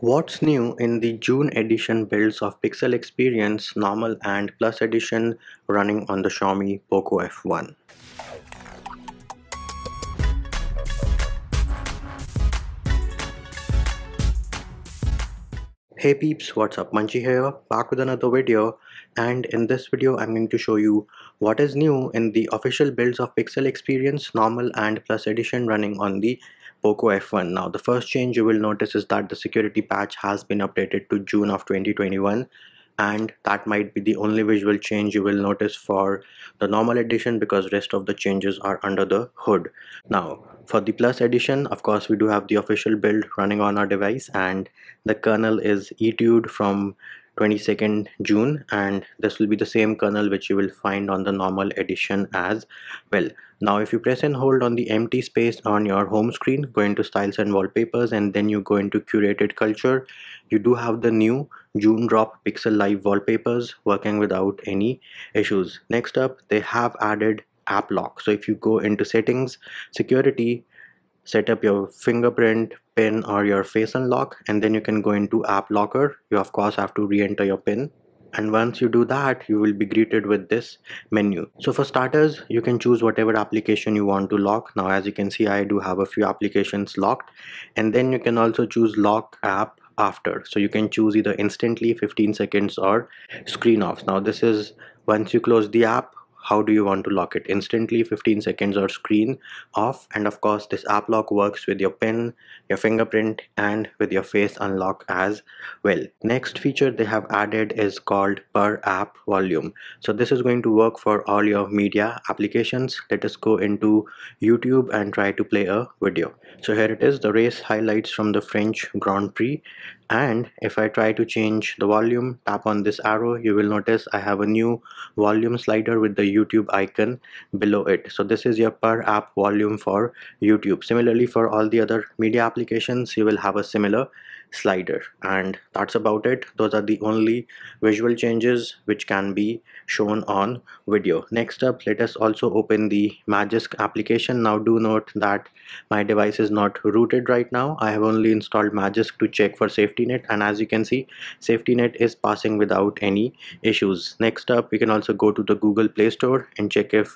What's new in the June edition builds of Pixel Experience Normal and Plus edition running on the Xiaomi Poco F1? Hey peeps, what's up? Manji here, back with another video, and in this video I'm going to show you what is new in the official builds of Pixel Experience Normal and Plus edition running on the Poco F1. Now the first change you will notice is that the security patch has been updated to June of 2021, and that might be the only visual change you will notice for the normal edition because rest of the changes are under the hood. Now for the plus edition, of course, we do have the official build running on our device, and the kernel is etude from 22nd June, and this will be the same kernel which you will find on the normal edition as well. Now if you press and hold on the empty space on your home screen, go into styles and wallpapers, and then you go into curated culture, you do have the new June drop Pixel Live wallpapers working without any issues. Next up, they have added app lock. So if you go into settings, security, set up your fingerprint, pin, or your face unlock, and then you can go into app locker. You of course have to re-enter your pin, and once you do that, you will be greeted with this menu. So for starters, you can choose whatever application you want to lock. Now as you can see, I do have a few applications locked, and then you can also choose lock app after. So you can choose either instantly, 15 seconds, or screen off. Now this is once you close the app, how do you want to lock it? Instantly, 15 seconds, or screen off. And of course, this app lock works with your pin, your fingerprint, and with your face unlock as well. Next feature they have added is called per app volume. So this is going to work for all your media applications. Let us go into YouTube and try to play a video. So here it is, the race highlights from the French Grand Prix. And if I try to change the volume, tap on this arrow, you will notice I have a new volume slider with the YouTube icon below it. So this is your per app volume for YouTube. Similarly, for all the other media applications, you will have a similar slider. And that's about it. Those are the only visual changes which can be shown on video. Next up, let us also open the Magisk application. Now do note that my device is not rooted right now. I have only installed Magisk to check for safety net, and as you can see, safety net is passing without any issues. Next up, we can also go to the Google Play Store and check if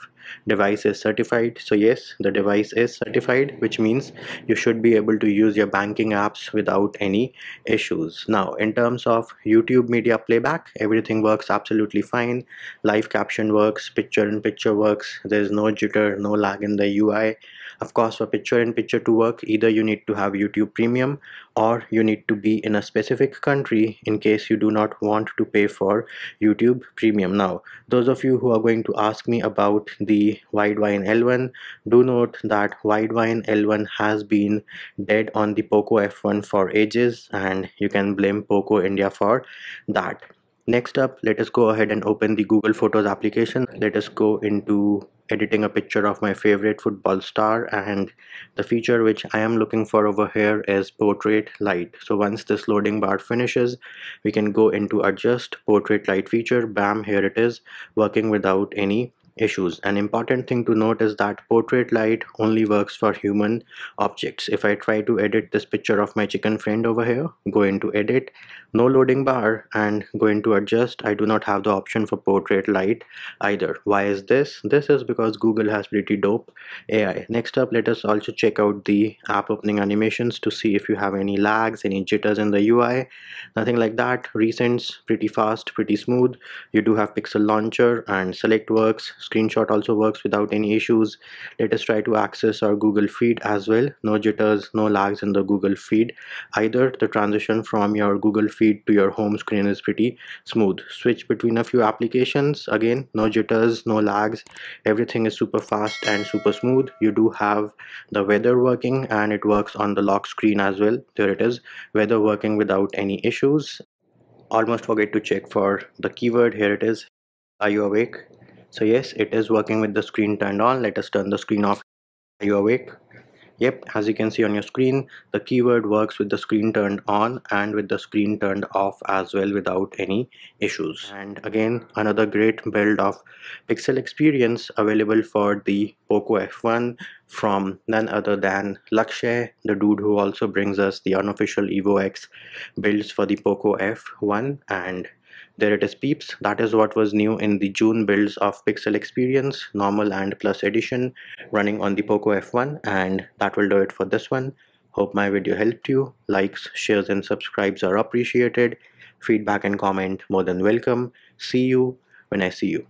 device is certified. So yes, the device is certified, which means you should be able to use your banking apps without any issues. Now in terms of YouTube media playback, everything works absolutely fine. Live caption works, picture in picture works, there's no jitter, no lag in the UI. Of course, for picture in picture to work, either you need to have YouTube Premium or you need to be in a specific country in case you do not want to pay for YouTube Premium. Now those of you who are going to ask me about the Widevine L1, do note that Widevine L1 has been dead on the Poco F1 for ages, and you can blame Poco India for that. Next up, let us go ahead and open the Google Photos application. Let us go into editing a picture of my favorite football star, and the feature which I am looking for over here is portrait light. So once this loading bar finishes, we can go into adjust portrait light feature. Bam, here it is, working without any issues. An important thing to note is that portrait light only works for human objects. If I try to edit this picture of my chicken friend over here, go into edit, no loading bar, and go into adjust. I do not have the option for portrait light either. Why is this? This is because Google has pretty dope AI. Next up, let us also check out the app opening animations to see if you have any lags, any jitters in the UI. Nothing like that. Recents, pretty fast, pretty smooth. You do have Pixel Launcher and Select works. Screenshot also works without any issues. Let us try to access our Google feed as well. No jitters, no lags in the Google feed either. The transition from your Google feed to your home screen is pretty smooth. Switch between a few applications, again no jitters, no lags, everything is super fast and super smooth. You do have the weather working, and it works on the lock screen as well. There it is, weather working without any issues. Almost forget to check for the keyword. Here it is, are you awake? So yes, it is working with the screen turned on. Let us turn the screen off. Are you awake? Yep, as you can see on your screen, the keyword works with the screen turned on and with the screen turned off as well without any issues. And again, another great build of Pixel Experience available for the Poco F1 from none other than Lakshay, the dude who also brings us the unofficial Evo X builds for the Poco F1. And there it is, peeps. That is what was new in the June builds of Pixel Experience, normal and plus edition, running on the Poco F1. And that will do it for this one. Hope my video helped you. Likes, shares and subscribes are appreciated. Feedback and comment more than welcome. See you when I see you.